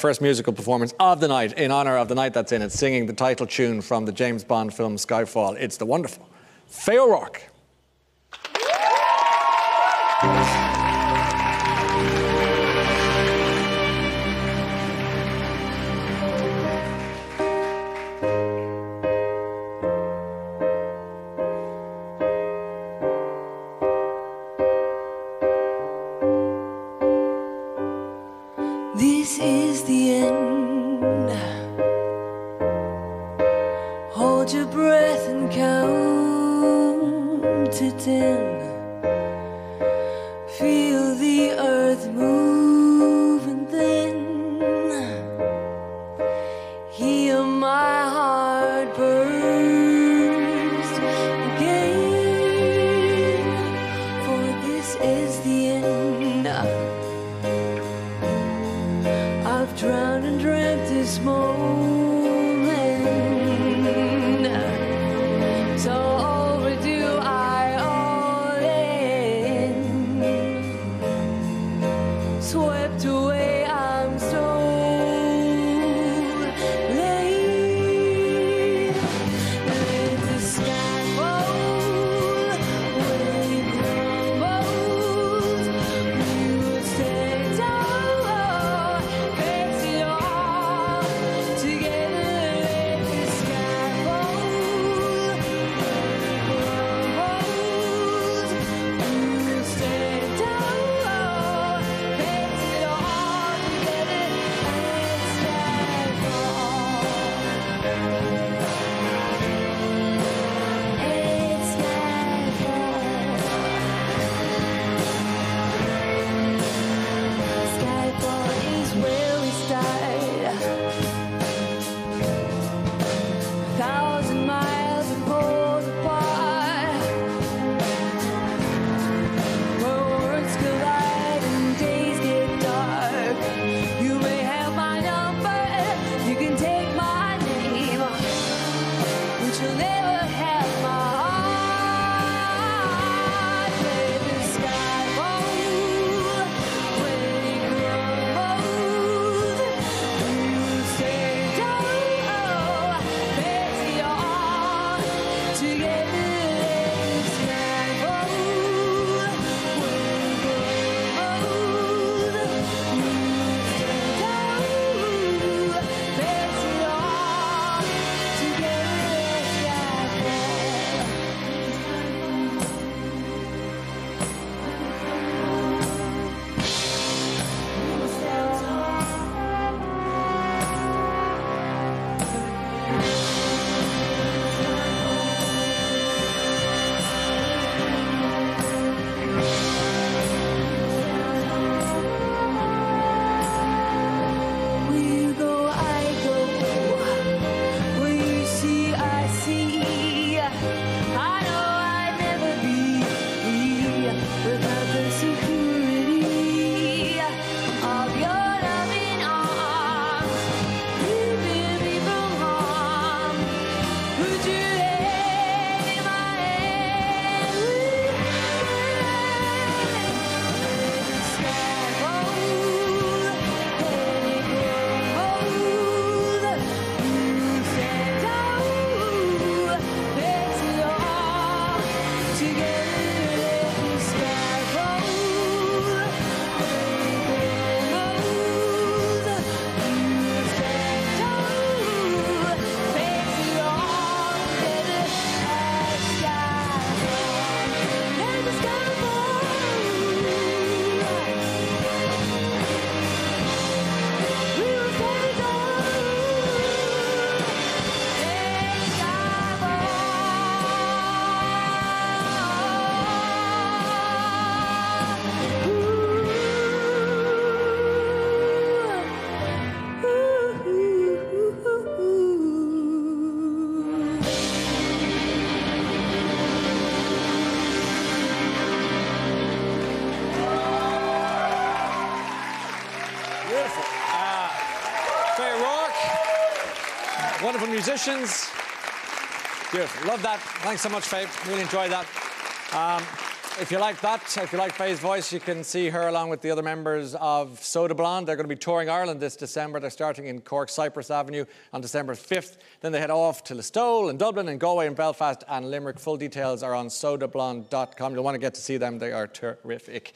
First musical performance of the night, in honour of the night that's in it, singing the title tune from the James Bond film Skyfall. It's the wonderful Faye O'Rourke. This is the end. Hold your breath and count to 10. Feel the earth move and then hear my heart burst again, for this is the end. I've drowned and dreamt this moment, so overdue I owe it. Swept away, I'm so late. Let the sky fall when it crumbles. You said, oh, fix it all together. Let the sky fall when it crumbles. You said, oh, fix it all together. Let the sky fall. Let the sky fall. Skyfall is where we start. 1,000 miles are pulled apart. Where worlds collide and days get dark. You may have my number, you can take my name, but you'll never have my heart. Let the sky fall when it crumbles. You say, oh, fix it all together. Let the sky fall when it crumbles. You say, oh, fix it all together. Let the sky fall. Will you go, I go. Will you see, I see. I know I'd never be without the security of your loving arms, keeping me from harm. Would you let me my hand? Beautiful. Faye O'Rourke, wonderful musicians. Beautiful. Love that. Thanks so much, Faye. Really enjoyed that. if you like that, if you like Faye's voice, you can see her along with the other members of Soda Blonde. They're going to be touring Ireland this December. They're starting in Cork, Cypress Avenue on December 5th. Then they head off to Listowel and Dublin and Galway and Belfast and Limerick. Full details are on sodablonde.com. You'll want to get to see them. They are terrific.